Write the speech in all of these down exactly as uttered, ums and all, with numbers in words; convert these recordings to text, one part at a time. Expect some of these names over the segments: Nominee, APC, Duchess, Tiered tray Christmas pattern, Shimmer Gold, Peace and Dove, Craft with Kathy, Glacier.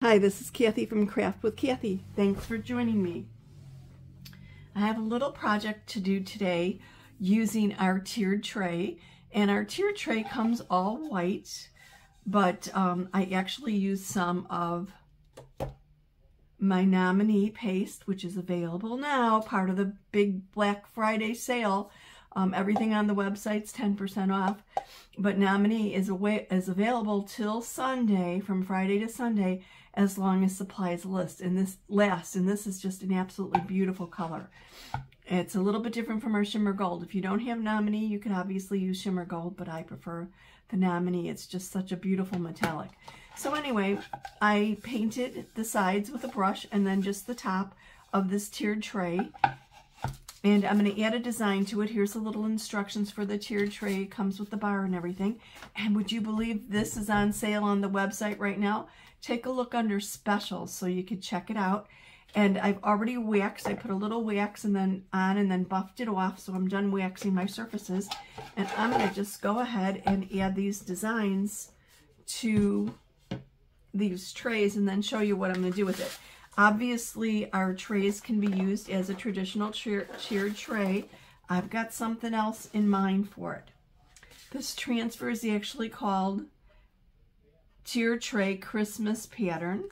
Hi, this is Kathy from Craft with Kathy. Thanks for joining me. I have a little project to do today using our tiered tray, and our tiered tray comes all white, but um, I actually used some of my Nominee paste, which is available now, part of the big Black Friday sale. Um, everything on the website's ten percent off, but Nominee is away, is available till Sunday, from Friday to Sunday, as long as supplies list. And this lasts, and this is just an absolutely beautiful color. It's a little bit different from our Shimmer Gold. If you don't have Nominee, you could obviously use Shimmer Gold, but I prefer the Nominee. It's just such a beautiful metallic. So anyway, I painted the sides with a brush and then just the top of this tiered tray. And I'm going to add a design to it. Here's the little instructions for the tiered tray. It comes with the bar and everything. And would you believe this is on sale on the website right now? Take a look under specials so you could check it out. And I've already waxed. I put a little wax and then on and then buffed it off. So I'm done waxing my surfaces. And I'm going to just go ahead and add these designs to these trays and then show you what I'm going to do with it. Obviously, our trays can be used as a traditional tiered tray. I've got something else in mind for it. This transfer is actually called Tiered Tray Christmas Pattern.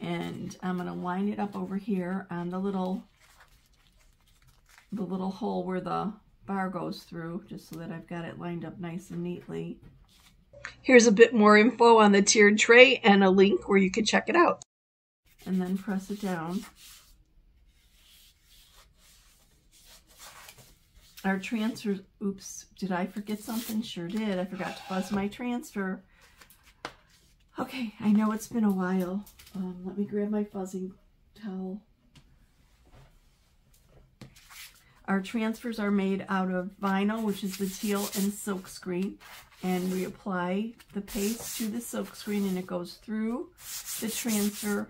And I'm going to line it up over here on the little, the little hole where the bar goes through, just so that I've got it lined up nice and neatly. Here's a bit more info on the tiered tray and a link where you can check it out. And then press it down. Our transfer, oops, did I forget something? Sure did. I forgot to buzz my transfer. Okay, I know it's been a while. Um, let me grab my fuzzing towel. Our transfers are made out of vinyl, which is the teal, and silkscreen. And we apply the paste to the silkscreen, and it goes through the transfer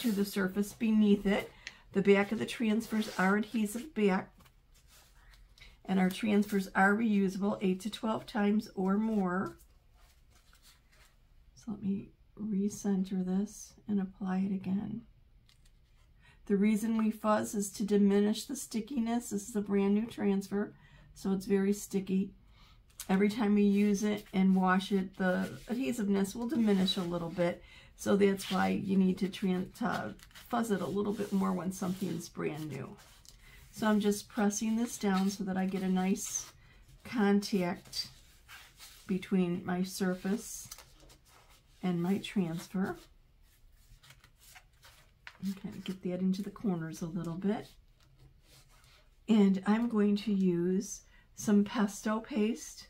to the surface beneath it. The back of the transfers are adhesive back. And our transfers are reusable eight to twelve times or more. So let me recenter this and apply it again. The reason we fuzz is to diminish the stickiness. This is a brand new transfer, so it's very sticky. Every time we use it and wash it, the adhesiveness will diminish a little bit. So that's why you need to, to fuzz it a little bit more when something's brand new. So I'm just pressing this down so that I get a nice contact between my surface and my transfer. And kind of get that into the corners a little bit. And I'm going to use some pesto paste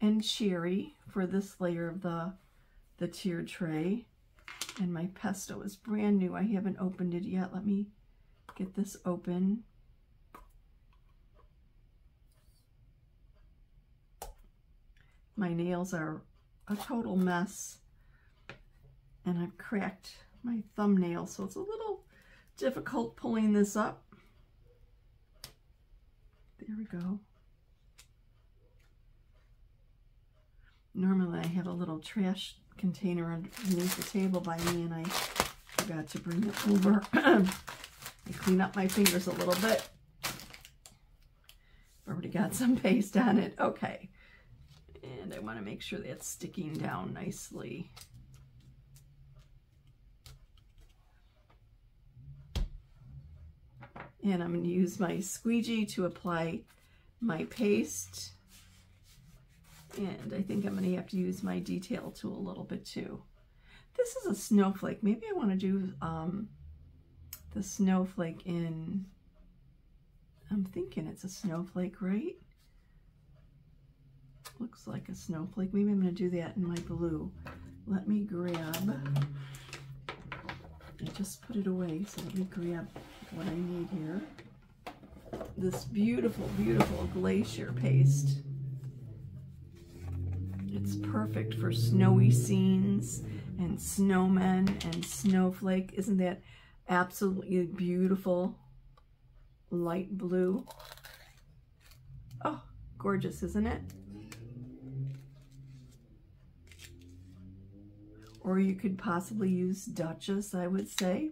and cherry for this layer of the, the tiered tray. And my pesto is brand new. I haven't opened it yet. Let me get this open. My nails are a total mess. And I've cracked my thumbnail, so it's a little difficult pulling this up. There we go. Normally I have a little trash container underneath the table by me, and I forgot to bring it over. I clean up my fingers a little bit. Already got some paste on it. Okay. And I want to make sure that's sticking down nicely. And I'm going to use my squeegee to apply my paste. And I think I'm going to have to use my detail tool a little bit too. This is a snowflake. Maybe I want to do um, the snowflake in, I'm thinking it's a snowflake, right? Looks like a snowflake. Maybe I'm going to do that in my blue. Let me grab, I just put it away, so let me grab what I need here. This beautiful, beautiful Glacier paste. It's perfect for snowy scenes and snowmen and snowflake. Isn't that absolutely beautiful? Light blue. Oh, gorgeous, isn't it? or you could possibly use Duchess, I would say.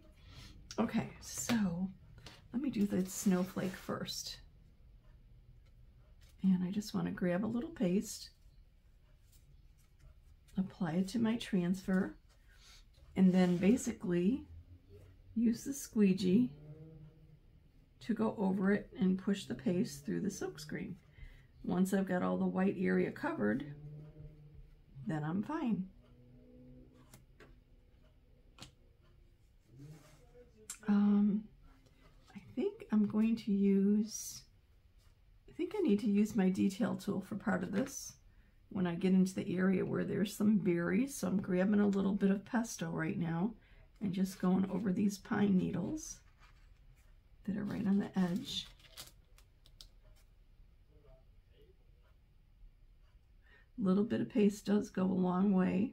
Okay, so let me do the snowflake first. And I just want to grab a little paste, apply it to my transfer, and then basically use the squeegee to go over it and push the paste through the silkscreen. Once I've got all the white area covered, then I'm fine. Um, I think I'm going to use, I think I need to use my detail tool for part of this when I get into the area where there's some berries. So I'm grabbing a little bit of pesto right now and just going over these pine needles that are right on the edge. A little bit of paste does go a long way.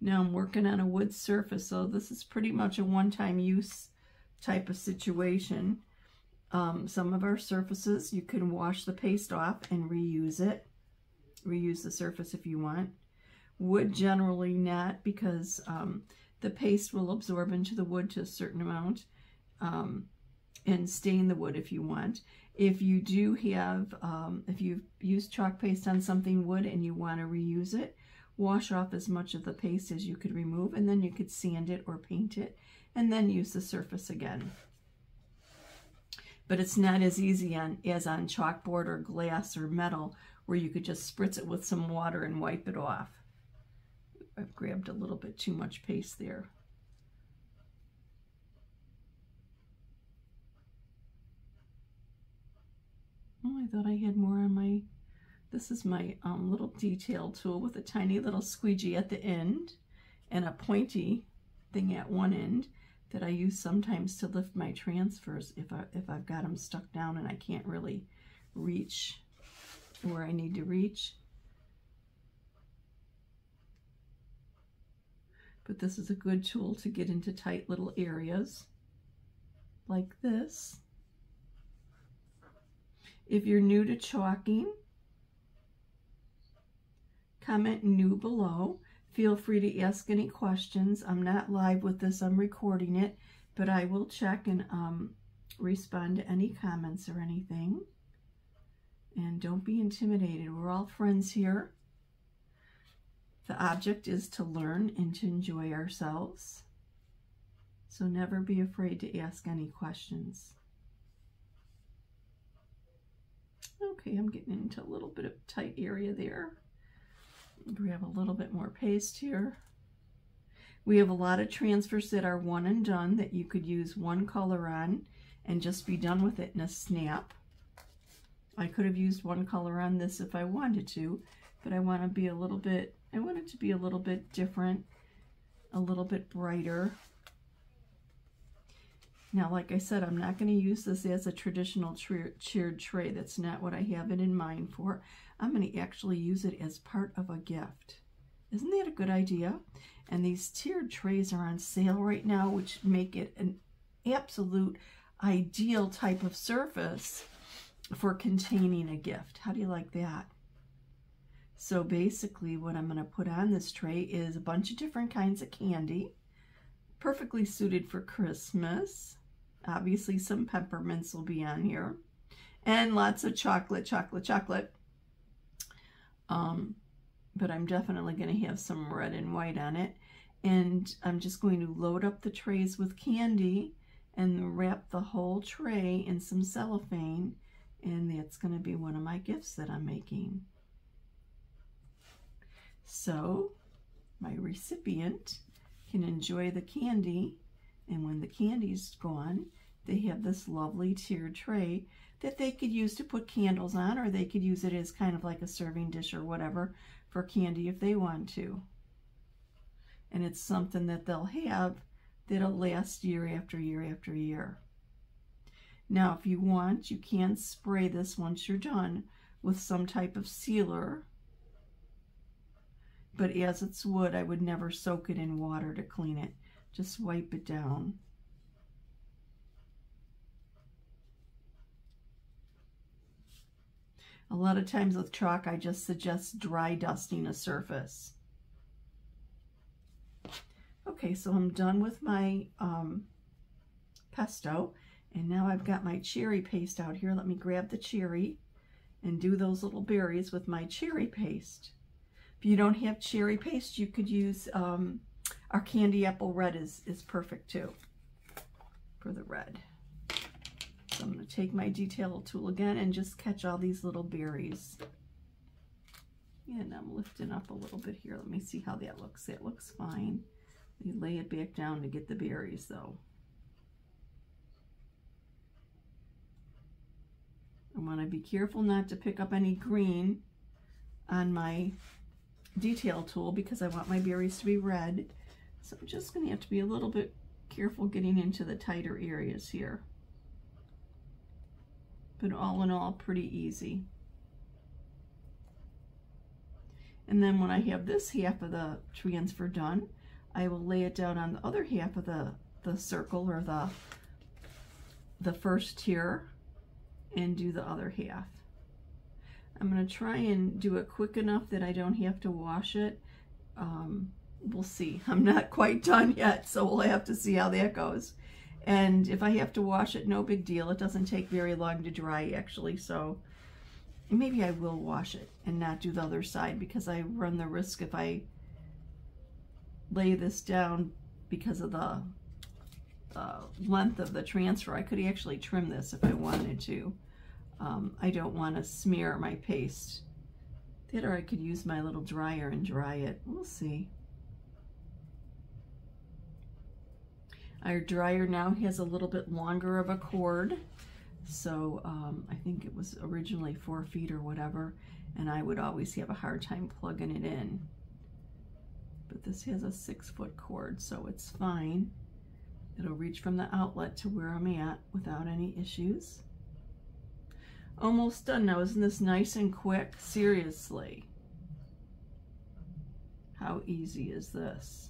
Now I'm working on a wood surface, so this is pretty much a one-time use type of situation. Um, some of our surfaces, you can wash the paste off and reuse it. Reuse the surface if you want. Wood generally not, because um, the paste will absorb into the wood to a certain amount. Um, and stain the wood if you want. If you do have, um, if you've used chalk paste on something wood and you want to reuse it, wash off as much of the paste as you could remove, and then you could sand it or paint it, and then use the surface again. But it's not as easy on, as on chalkboard or glass or metal, where you could just spritz it with some water and wipe it off. I've grabbed a little bit too much paste there. Oh, I thought I had more on my, this is my um, little detail tool with a tiny little squeegee at the end and a pointy thing at one end that I use sometimes to lift my transfers if, I, if I've got them stuck down and I can't really reach where I need to reach. But this is a good tool to get into tight little areas like this. If you're new to chalking, comment new below. Feel free to ask any questions. I'm not live with this, I'm recording it, but I will check and um, respond to any comments or anything. And don't be intimidated, we're all friends here. The object is to learn and to enjoy ourselves. So never be afraid to ask any questions. Okay, I'm getting into a little bit of tight area there. Grab a little bit more paste here. We have a lot of transfers that are one and done that you could use one color on and just be done with it in a snap. I could have used one color on this if I wanted to, but I want to be a little bit, I want it to be a little bit different, a little bit brighter. Now, like I said, I'm not going to use this as a traditional tiered tray. That's not what I have it in mind for. I'm going to actually use it as part of a gift. Isn't that a good idea? And these tiered trays are on sale right now, which make it an absolute ideal type of surface for containing a gift. How do you like that? So basically what I'm going to put on this tray is a bunch of different kinds of candy, perfectly suited for Christmas. Obviously some peppermints will be on here, and lots of chocolate, chocolate, chocolate. Um, but I'm definitely going to have some red and white on it. And I'm just going to load up the trays with candy and wrap the whole tray in some cellophane. And that's going to be one of my gifts that I'm making. So my recipient can enjoy the candy. And when the candy's gone, they have this lovely tiered tray that they could use to put candles on, or they could use it as kind of like a serving dish or whatever for candy if they want to. And it's something that they'll have that'll last year after year after year. Now, if you want, you can spray this once you're done with some type of sealer. But as it's wood, I would never soak it in water to clean it. Just wipe it down. A lot of times with chalk, I just suggest dry dusting a surface. Okay, so I'm done with my um, pesto, and now I've got my cherry paste out here. Let me grab the cherry and do those little berries with my cherry paste. If you don't have cherry paste, you could use um, our candy apple red is, is perfect too for the red. So I'm going to take my detail tool again and just catch all these little berries. And I'm lifting up a little bit here. Let me see how that looks. That looks fine. You lay it back down to get the berries though. I want to be careful not to pick up any green on my detail tool because I want my berries to be red. So I'm just going to have to be a little bit careful getting into the tighter areas here. But all in all, pretty easy. And then when I have this half of the transfer done, I will lay it down on the other half of the, the circle or the, the first tier and do the other half. I'm going to try and do it quick enough that I don't have to wash it. Um, we'll see. I'm not quite done yet, so we'll have to see how that goes. And if I have to wash it, no big deal. It doesn't take very long to dry actually, so maybe I will wash it and not do the other side because I run the risk if I lay this down because of the uh, length of the transfer. I could actually trim this if I wanted to. Um, I don't want to smear my paste. That or I could use my little dryer and dry it. We'll see. Our dryer now has a little bit longer of a cord. So um, I think it was originally four feet or whatever, and I would always have a hard time plugging it in. But this has a six foot cord, so it's fine. It'll reach from the outlet to where I'm at without any issues. Almost done now, isn't this nice and quick? Seriously. How easy is this?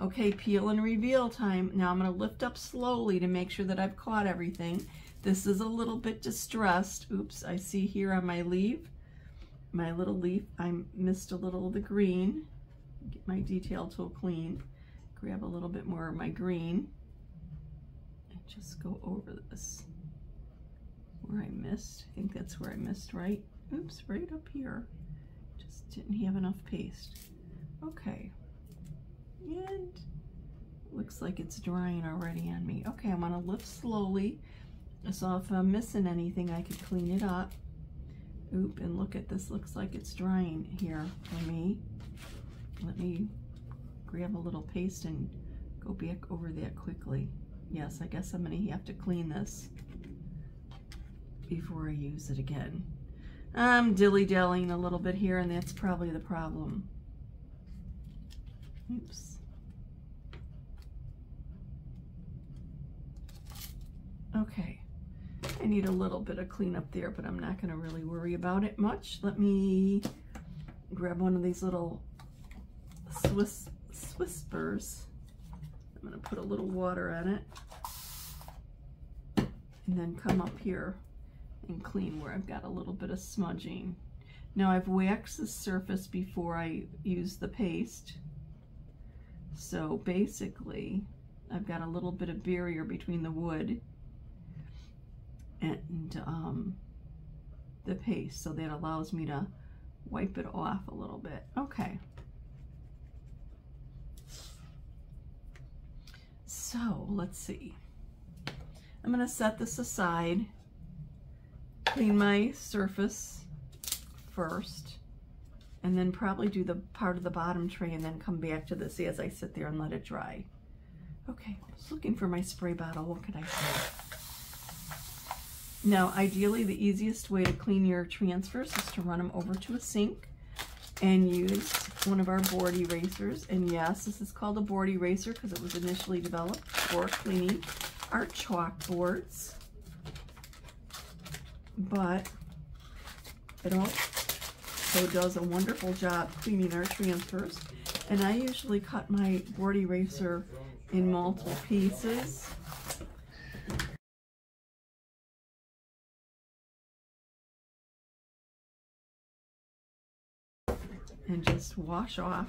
Okay, peel and reveal time. Now I'm going to lift up slowly to make sure that I've caught everything. This is a little bit distressed. Oops, I see here on my leaf, my little leaf, I missed a little of the green. Get my detail tool clean. Grab a little bit more of my green. And just go over this. Where I missed, I think that's where I missed, right? Oops, right up here. Just didn't have enough paste. Okay. And looks like it's drying already on me. Okay, I'm gonna lift slowly. So if I'm missing anything, I could clean it up. Oop, and look at this, looks like it's drying here for me. Let me grab a little paste and go back over that quickly. Yes, I guess I'm gonna have to clean this before I use it again. I'm dilly-dallying a little bit here, and that's probably the problem. Oops. Okay, I need a little bit of cleanup there, but I'm not going to really worry about it much. Let me grab one of these little Swiss Swispers. I'm going to put a little water on it and then come up here and clean where I've got a little bit of smudging. Now I've waxed the surface before I use the paste. So basically, I've got a little bit of barrier between the wood and um, the paste, so that allows me to wipe it off a little bit. Okay. So let's see. I'm going to set this aside, clean my surface first, and then probably do the part of the bottom tray and then come back to this as I sit there and let it dry. Okay, I was looking for my spray bottle. What could I say? Now, ideally, the easiest way to clean your transfers is to run them over to a sink and use one of our board erasers. And yes, this is called a board eraser because it was initially developed for cleaning our chalkboards. But it all So does a wonderful job cleaning our transfers. And I usually cut my board eraser in multiple pieces. and just wash off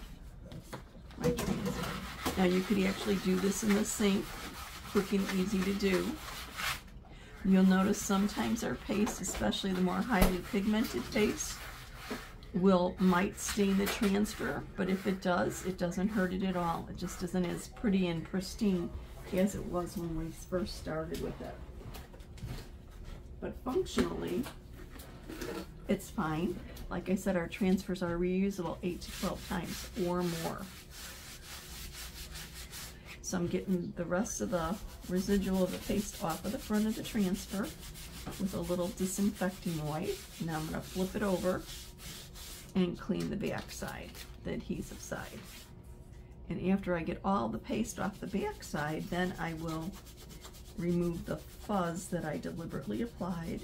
my trees. Now you could actually do this in the sink, quick and easy to do. You'll notice sometimes our paste, especially the more highly pigmented paste, will might stain the transfer, but if it does, it doesn't hurt it at all. It just isn't as pretty and pristine as it was when we first started with it. But functionally, it's fine. Like I said, our transfers are reusable eight to twelve times or more. So I'm getting the rest of the residual of the paste off of the front of the transfer with a little disinfecting wipe. Now I'm going to flip it over and clean the back side, the adhesive side. And after I get all the paste off the back side, then I will remove the fuzz that I deliberately applied.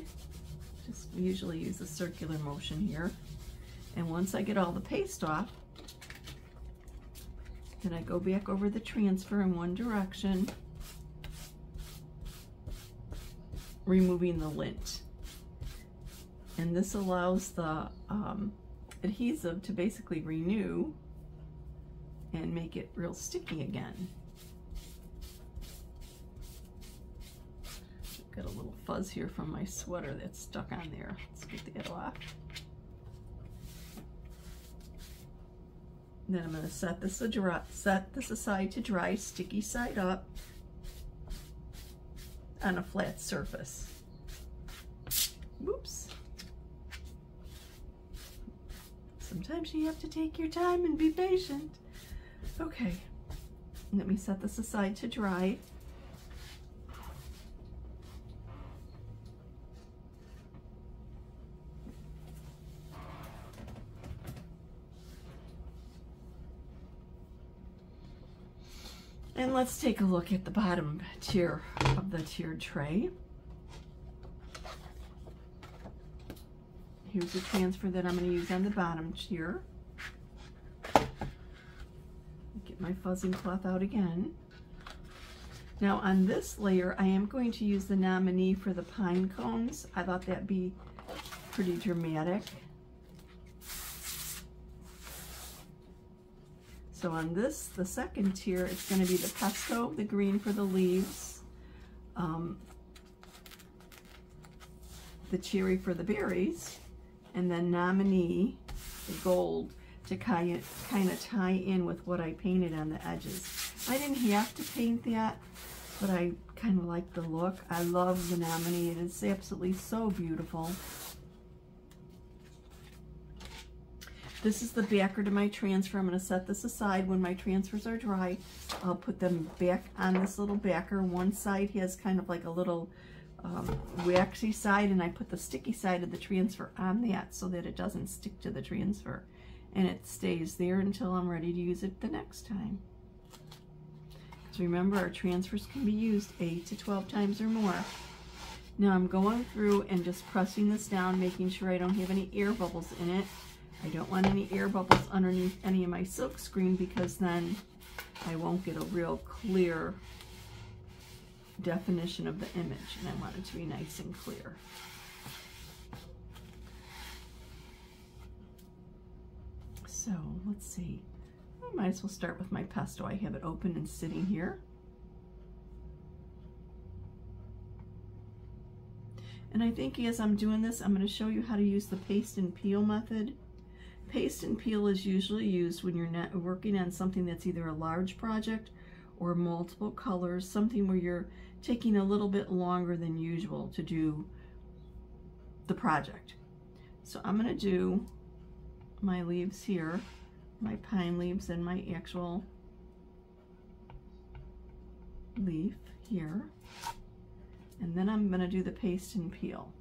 Just usually use a circular motion here. And once I get all the paste off, then I go back over the transfer in one direction, removing the lint. And this allows the um, adhesive to basically renew and make it real sticky again. Got a little fuzz here from my sweater that's stuck on there. Let's get that off. Then I'm going to set this adri- set this aside to dry, sticky side up, on a flat surface. Whoops. Sometimes you have to take your time and be patient. Okay, let me set this aside to dry. And let's take a look at the bottom tier of the tiered tray. Here's the transfer that I'm going to use on the bottom tier. Get my fuzzing cloth out again. Now on this layer, I am going to use the Nominee for the pine cones. I thought that'd be pretty dramatic. So on this, the second tier, it's going to be the pesto, the green for the leaves, um, the cherry for the berries, and then Nominee, the gold, to kind of, kind of tie in with what I painted on the edges. I didn't have to paint that, but I kind of like the look. I love the Nominee. It is absolutely so beautiful. This is the backer to my transfer. I'm going to set this aside. When my transfers are dry, I'll put them back on this little backer. One side has kind of like a little um, waxy side, and I put the sticky side of the transfer on that so that it doesn't stick to the transfer. And it stays there until I'm ready to use it the next time. So remember, our transfers can be used eight to twelve times or more. Now I'm going through and just pressing this down, making sure I don't have any air bubbles in it. I don't want any air bubbles underneath any of my silk screen, because then I won't get a real clear definition of the image, and I want it to be nice and clear. So let's see, I might as well start with my pesto. I have it open and sitting here. And I think as I'm doing this, I'm going to show you how to use the paste and peel method. Paste and peel is usually used when you're not working on something that's either a large project or multiple colors, something where you're taking a little bit longer than usual to do the project. So I'm going to do my leaves here, my pine leaves and my actual leaf here. And then I'm going to do the paste and peel,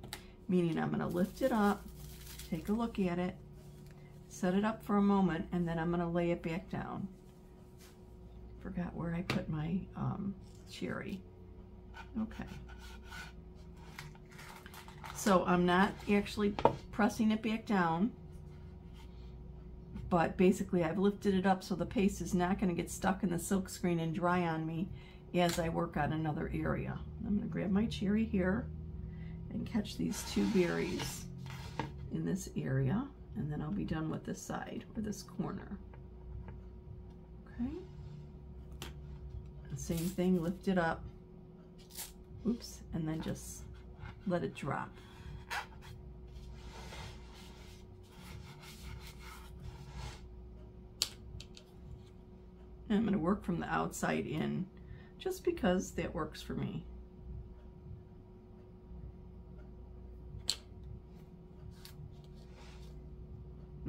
meaning I'm going to lift it up, take a look at it, set it up for a moment, and then I'm going to lay it back down. Forgot where I put my um, cherry. Okay. So I'm not actually pressing it back down, but basically I've lifted it up so the paste is not going to get stuck in the silk screen and dry on me as I work on another area. I'm going to grab my cherry here and catch these two berries in this area. and then I'll be done with this side or this corner. Okay. Same thing, lift it up. Oops, and then just let it drop. And I'm going to work from the outside in just because that works for me.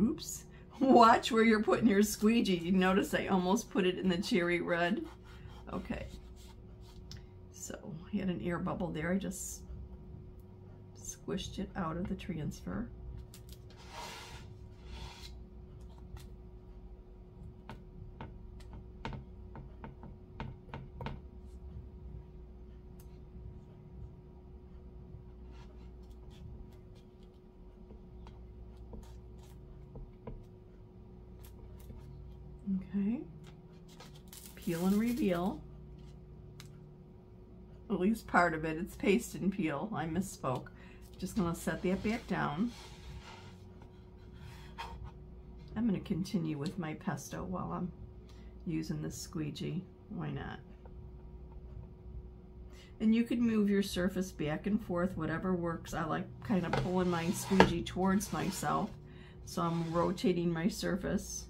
Oops. Watch where you're putting your squeegee. You notice I almost put it in the cherry red. Okay. So I had an air bubble there. I just squished it out of the transfer. Okay, peel and reveal, at least part of it. It's paste and peel, I misspoke. Just gonna set that back down. I'm gonna continue with my pesto while I'm using this squeegee, why not? And you could move your surface back and forth, whatever works. I like kind of pulling my squeegee towards myself, so I'm rotating my surface.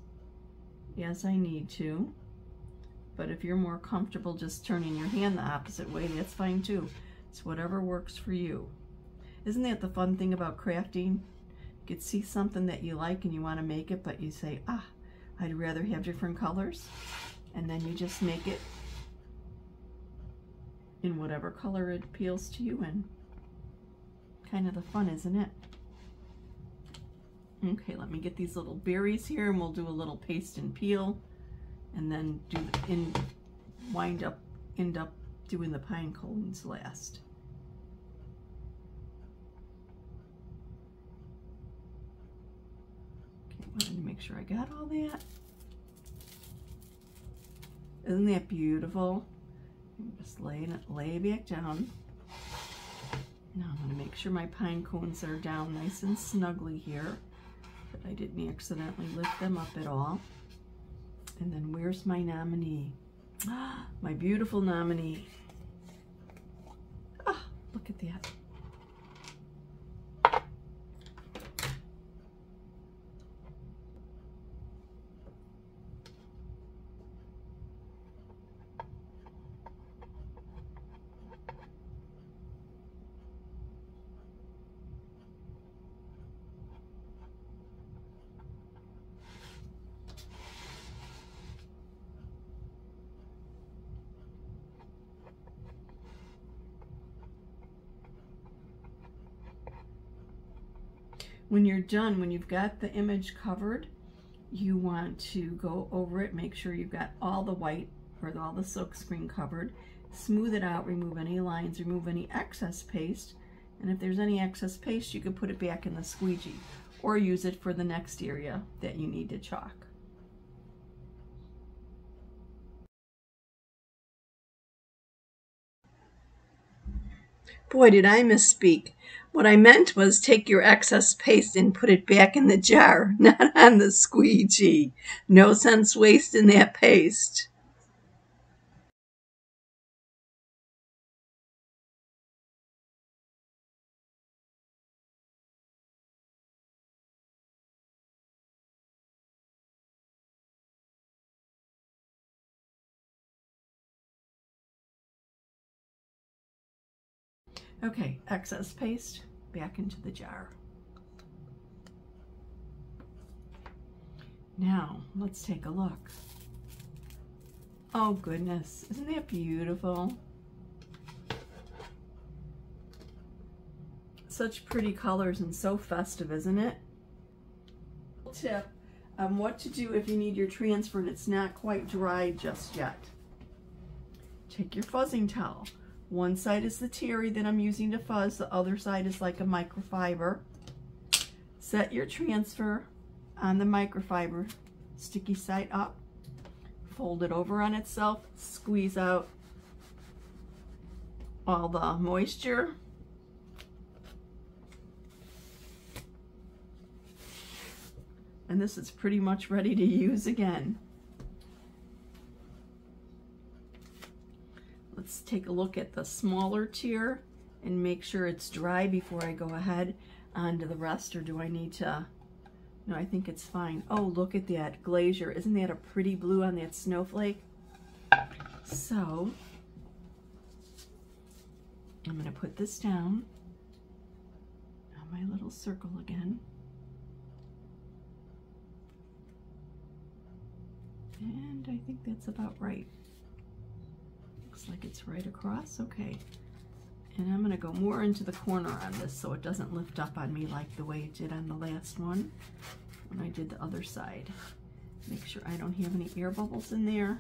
Yes, I need to, but if you're more comfortable just turning your hand the opposite way, that's fine too. It's whatever works for you. Isn't that the fun thing about crafting? You could see something that you like and you want to make it, but you say, ah, I'd rather have different colors, and then you just make it in whatever color it appeals to you in. Kind of the fun, isn't it? Okay, let me get these little berries here and we'll do a little paste and peel, and then do the in, wind up, end up doing the pine cones last. Okay, I wanted to make sure I got all that. Isn't that beautiful? I'm just laying it, lay back down. Now I'm going to make sure my pine cones are down nice and snugly here. I didn't accidentally lift them up at all. And then where's my nominee? Ah, my beautiful nominee. Ah, look at that. When you're done, when you've got the image covered, you want to go over it, make sure you've got all the white or all the silkscreen covered, smooth it out, remove any lines, remove any excess paste, and if there's any excess paste, you can put it back in the squeegee or use it for the next area that you need to chalk. Boy, did I misspeak. What I meant was take your excess paste and put it back in the jar, not on the squeegee. No sense wasting that paste. Okay, excess paste back into the jar. Now, let's take a look. Oh goodness, isn't that beautiful? Such pretty colors and so festive, isn't it? Tip on what to do if you need your transfer and it's not quite dry just yet. Take your fuzzing towel. One side is the terry that I'm using to fuzz, the other side is like a microfiber. Set your transfer on the microfiber, sticky side up, fold it over on itself, squeeze out all the moisture. and this is pretty much ready to use again. Let's take a look at the smaller tier and make sure it's dry before I go ahead onto the rest, or do I need to? No, I think it's fine. Oh, look at that Glacier. Isn't that a pretty blue on that snowflake? So I'm going to put this down on my little circle again. And I think that's about right. Looks like it's right across. Okay. And I'm going to go more into the corner on this so it doesn't lift up on me like the way it did on the last one when I did the other side. Make sure I don't have any air bubbles in there.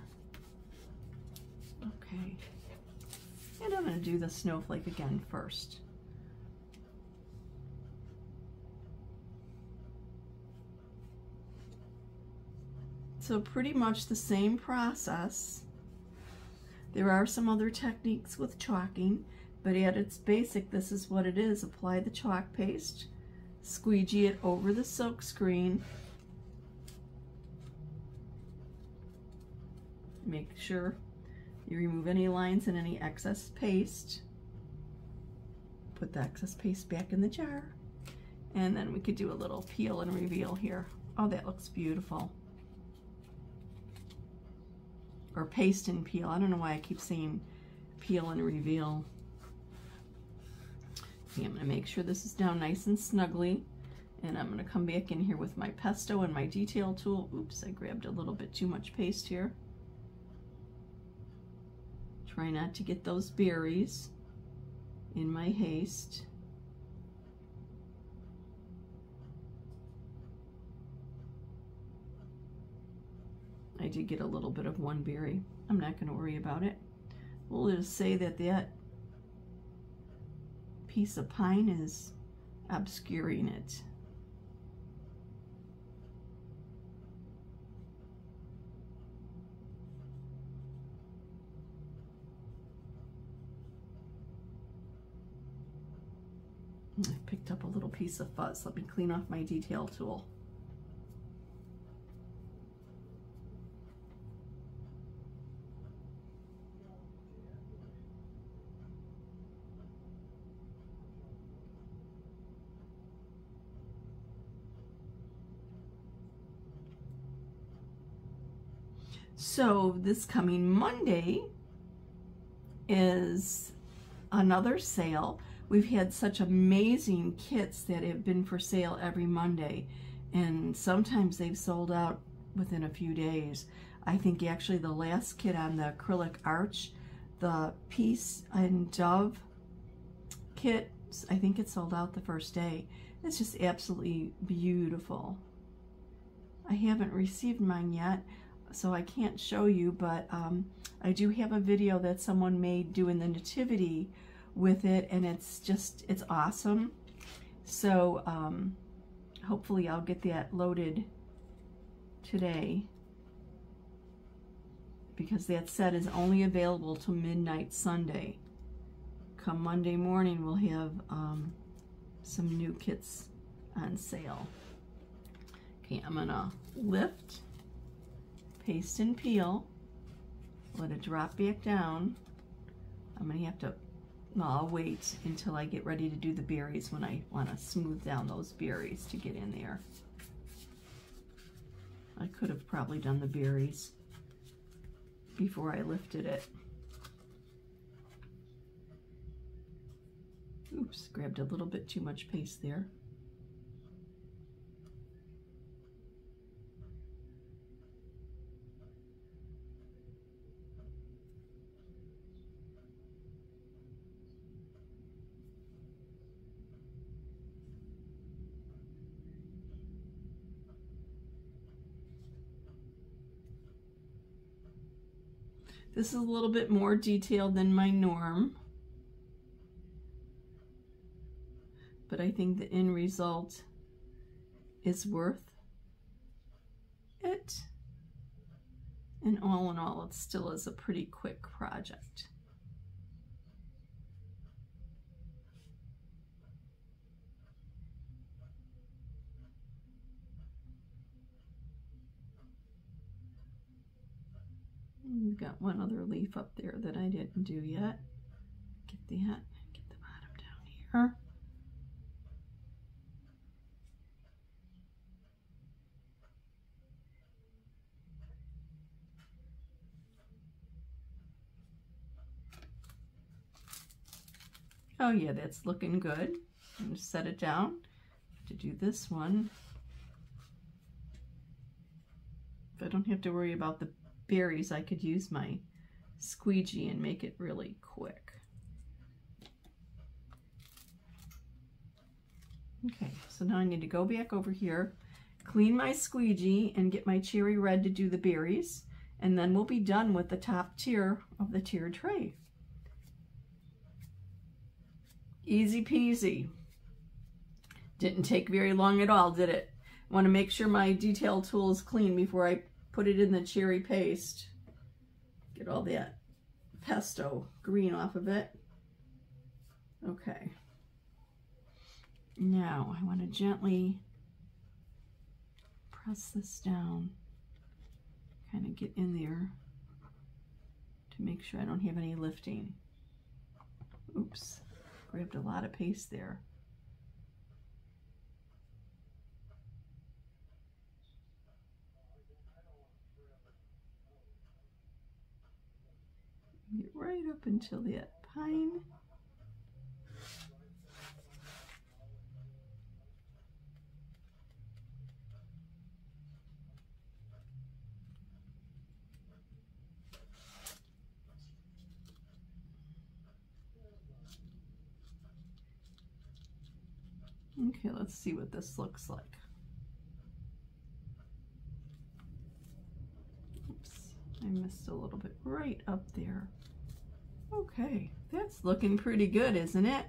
Okay. And I'm going to do the snowflake again first. So pretty much the same process. There are some other techniques with chalking, but at its basic, this is what it is. Apply the chalk paste, squeegee it over the silk screen. Make sure you remove any lines and any excess paste. Put the excess paste back in the jar. And then we could do a little peel and reveal here. Oh, that looks beautiful. Or paste and peel. I don't know why I keep saying peel and reveal. I'm going to make sure this is down nice and snugly, and I'm going to come back in here with my pesto and my detail tool. Oops, I grabbed a little bit too much paste here. Try not to get those berries in my haste. I did get a little bit of one berry. I'm not going to worry about it. We'll just say that that piece of pine is obscuring it. I picked up a little piece of fuzz. Let me clean off my detail tool. So this coming Monday is another sale. We've had such amazing kits that have been for sale every Monday, and sometimes they've sold out within a few days. I think actually the last kit on the acrylic arch, the Peace and Dove kit, I think it sold out the first day. It's just absolutely beautiful. I haven't received mine yet, so I can't show you, but um, I do have a video that someone made doing the nativity with it, and it's just, it's awesome. So um, hopefully I'll get that loaded today, because that set is only available till midnight Sunday. Come Monday morning, we'll have um, some new kits on sale. Okay, I'm gonna lift, paste and peel, let it drop back down. I'm gonna have to, no, I'll wait until I get ready to do the berries when I wanna smooth down those berries to get in there. I could have probably done the berries before I lifted it. Oops, grabbed a little bit too much paste there. This is a little bit more detailed than my norm, but I think the end result is worth it. And all in all, it still is a pretty quick project. We've got one other leaf up there that I didn't do yet. Get that, get the bottom down here. Oh yeah, that's looking good. I'm gonna set it down. To do this one, if I don't have to worry about the berries, I could use my squeegee and make it really quick. Okay, so now I need to go back over here, clean my squeegee, and get my cherry red to do the berries, and then we'll be done with the top tier of the tiered tray. Easy peasy. Didn't take very long at all, did it? I want to make sure my detail tool is clean before I put it in the cherry paste. Get all that pesto green off of it. Okay. Now I want to gently press this down, kind of get in there to make sure I don't have any lifting. Oops, grabbed a lot of paste there. Get right up until that pine. Okay, let's see what this looks like. Oops, I missed a little bit right up there. Okay, that's looking pretty good, isn't it?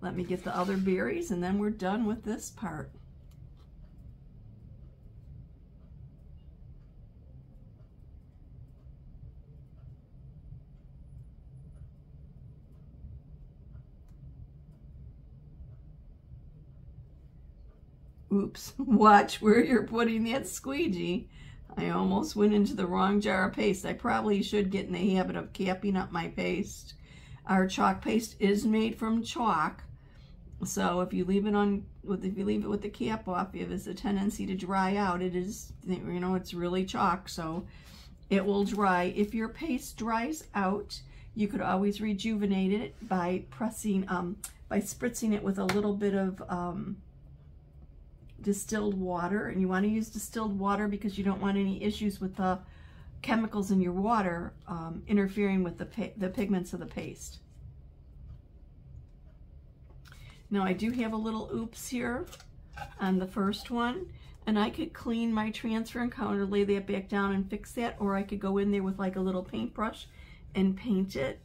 Let me get the other berries and then we're done with this part. Oops, watch where you're putting that squeegee. I almost went into the wrong jar of paste. I probably should get in the habit of capping up my paste. Our chalk paste is made from chalk, so if you leave it on, if you leave it with the cap off, it has a tendency to dry out. It is, you know, it's really chalk, so it will dry. If your paste dries out, you could always rejuvenate it by pressing, um, by spritzing it with a little bit of. Um, distilled water, and you want to use distilled water because you don't want any issues with the chemicals in your water um, interfering with the, the pigments of the paste. Now I do have a little oops here on the first one, and I could clean my transfer and counter, lay that back down and fix that, or I could go in there with like a little paintbrush and paint it.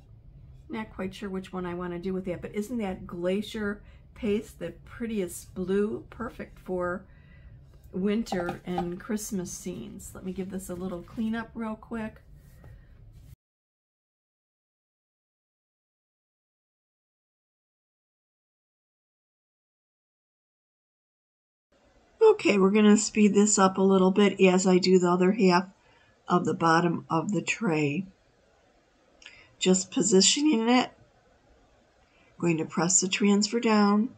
Not quite sure which one I want to do with that, but isn't that Glacier paste the prettiest blue, perfect for winter and Christmas scenes? Let me give this a little cleanup real quick. Okay, we're going to speed this up a little bit as I do the other half of the bottom of the tray. Just positioning it. Going to press the transfer down.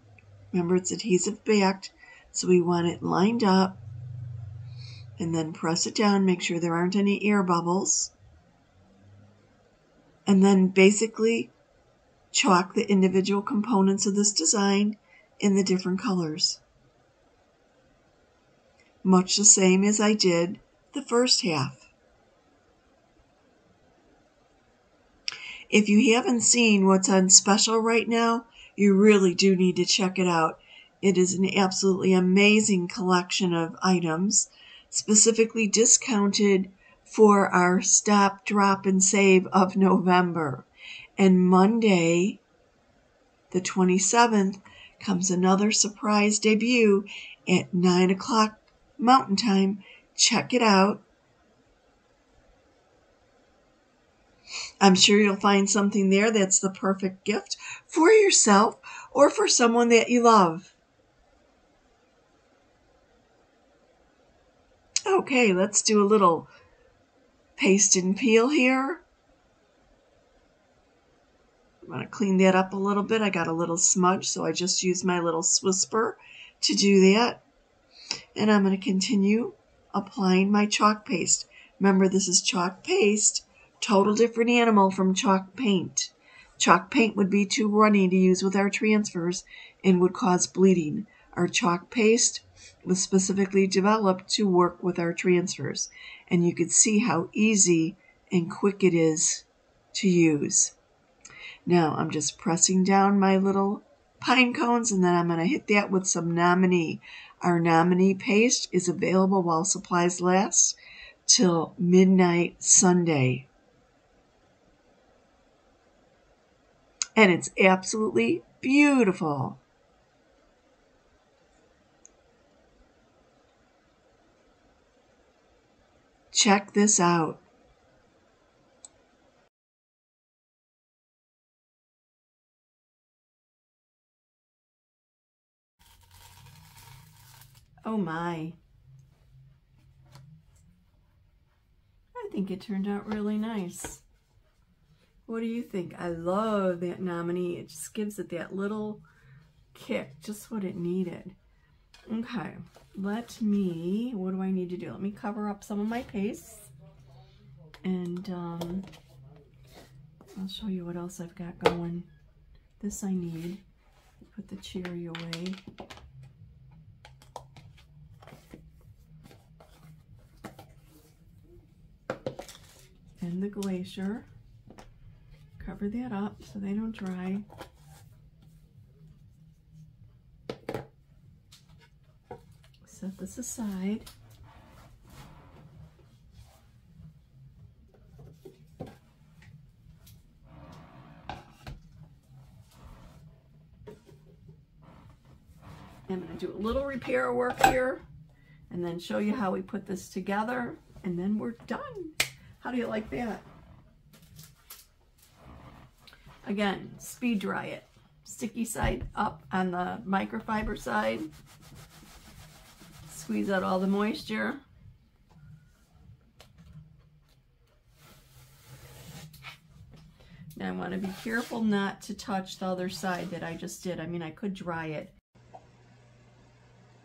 Remember, it's adhesive backed, so we want it lined up, and then press it down, make sure there aren't any air bubbles, and then basically chalk the individual components of this design in the different colors, much the same as I did the first half. If you haven't seen what's on special right now, you really do need to check it out. It is an absolutely amazing collection of items, specifically discounted for our Stop, Drop, and Save of November. And Monday, the twenty-seventh, comes another surprise debut at nine o'clock Mountain Time. Check it out. I'm sure you'll find something there that's the perfect gift for yourself or for someone that you love. Okay, let's do a little paste and peel here. I'm going to clean that up a little bit. I got a little smudge, so I just used my little Swisper to do that. And I'm going to continue applying my chalk paste. Remember, this is chalk paste, total different animal from chalk paint. Chalk paint would be too runny to use with our transfers and would cause bleeding. Our chalk paste was specifically developed to work with our transfers, and you could see how easy and quick it is to use. Now I'm just pressing down my little pine cones, and then I'm going to hit that with some Nominee. Our Nominee paste is available while supplies last till midnight Sunday. And it's absolutely beautiful. Check this out. Oh my. I think it turned out really nice. What do you think? I love that Nominee. It just gives it that little kick, just what it needed. Okay, let me, what do I need to do? Let me cover up some of my paste, and um, I'll show you what else I've got going. This I need. Put the cherry away. And the Glacier. Cover that up so they don't dry. Set this aside. I'm going to do a little repair work here and then show you how we put this together, and then we're done. How do you like that? Again, speed dry it. Sticky side up on the microfiber side. Squeeze out all the moisture. Now I want to be careful not to touch the other side that I just did. I mean, I could dry it.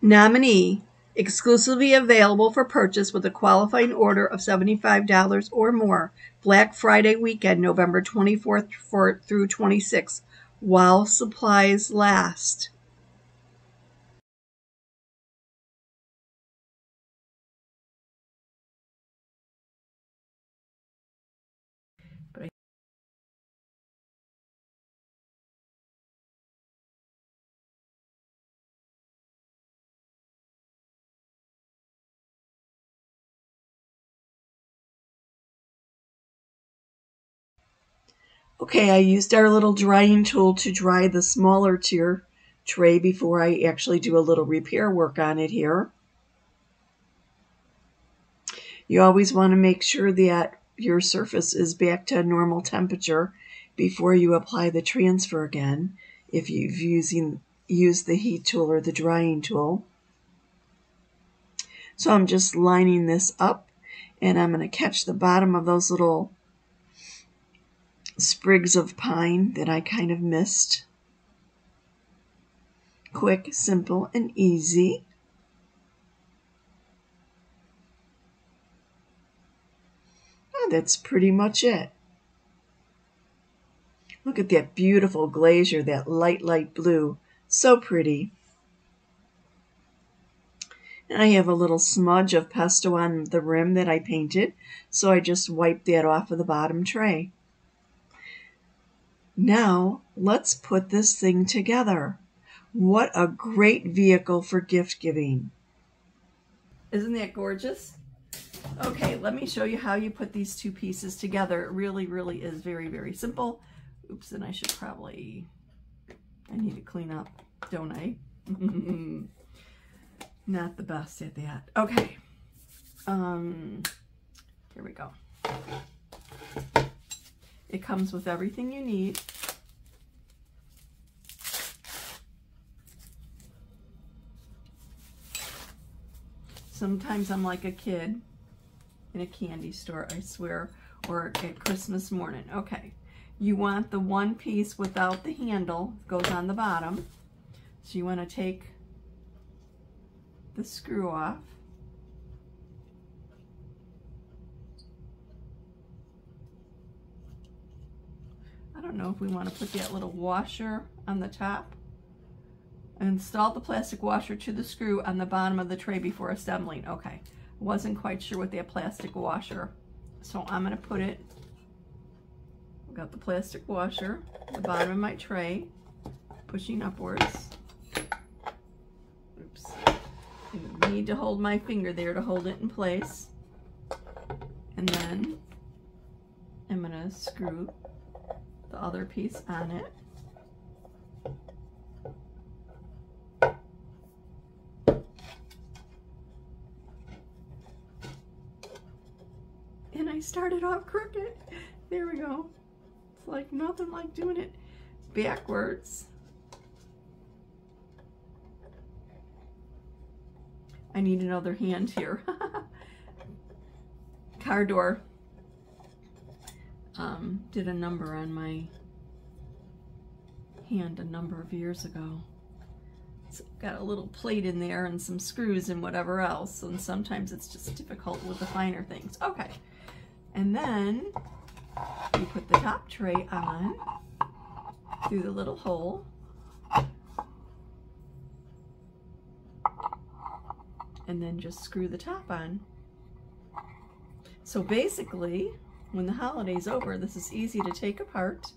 Nominee, exclusively available for purchase with a qualifying order of seventy-five dollars or more. Black Friday weekend, November twenty-fourth through twenty-sixth, while supplies last. Okay, I used our little drying tool to dry the smaller tier tray before I actually do a little repair work on it here. You always want to make sure that your surface is back to normal temperature before you apply the transfer again, if you've using, used the heat tool or the drying tool. So I'm just lining this up, and I'm going to catch the bottom of those little sprigs of pine that I kind of missed. Quick, simple, and easy. Oh, that's pretty much it. Look at that beautiful Glacier, that light, light blue. So pretty. And I have a little smudge of pesto on the rim that I painted, so I just wiped that off of the bottom tray. Now, let's put this thing together. What a great vehicle for gift giving. Isn't that gorgeous? Okay, let me show you how you put these two pieces together. It really, really is very, very simple. Oops, and I should probably, I need to clean up, don't I? Not the best at that. Okay, um, here we go. It comes with everything you need. Sometimes I'm like a kid in a candy store, I swear, or at Christmas morning. Okay, you want the one piece without the handle, goes on the bottom. So you want to take the screw off. I don't know if we want to put that little washer on the top. Install the plastic washer to the screw on the bottom of the tray before assembling. Okay, wasn't quite sure with that plastic washer. So I'm gonna put it, I've got the plastic washer at the bottom of my tray, pushing upwards. Oops, I need to hold my finger there to hold it in place. And then I'm gonna screw the other piece on it. I started off crooked. There we go. It's like nothing like doing it backwards. I need another hand here. Car door um, did a number on my hand a number of years ago. It's got a little plate in there and some screws and whatever else, and sometimes it's just difficult with the finer things. Okay. And then you put the top tray on through the little hole. And then just screw the top on. So basically, when the holiday's over, this is easy to take apart.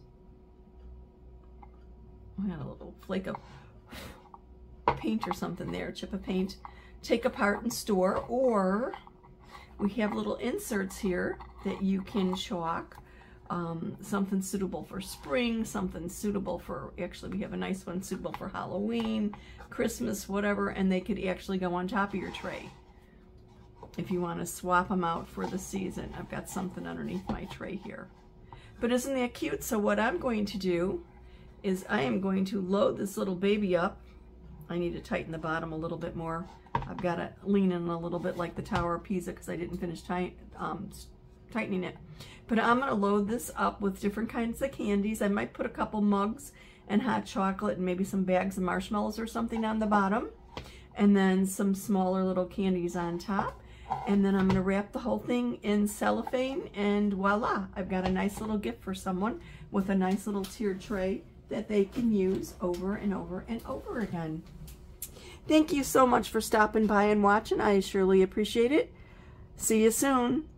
I got a little flake of paint or something there, chip of paint. Take apart and store, or we have little inserts here that you can chalk, um, something suitable for spring, something suitable for, actually we have a nice one suitable for Halloween, Christmas, whatever, and they could actually go on top of your tray if you want to swap them out for the season. I've got something underneath my tray here. But isn't that cute? So what I'm going to do is I am going to load this little baby up. I need to tighten the bottom a little bit more. I've got to lean in a little bit like the Tower of Pisa because I didn't finish tight, um, tightening it. But I'm going to load this up with different kinds of candies. I might put a couple mugs and hot chocolate and maybe some bags of marshmallows or something on the bottom. And then some smaller little candies on top. And then I'm going to wrap the whole thing in cellophane, and voila! I've got a nice little gift for someone with a nice little tiered tray that they can use over and over and over again. Thank you so much for stopping by and watching. I surely appreciate it. See you soon.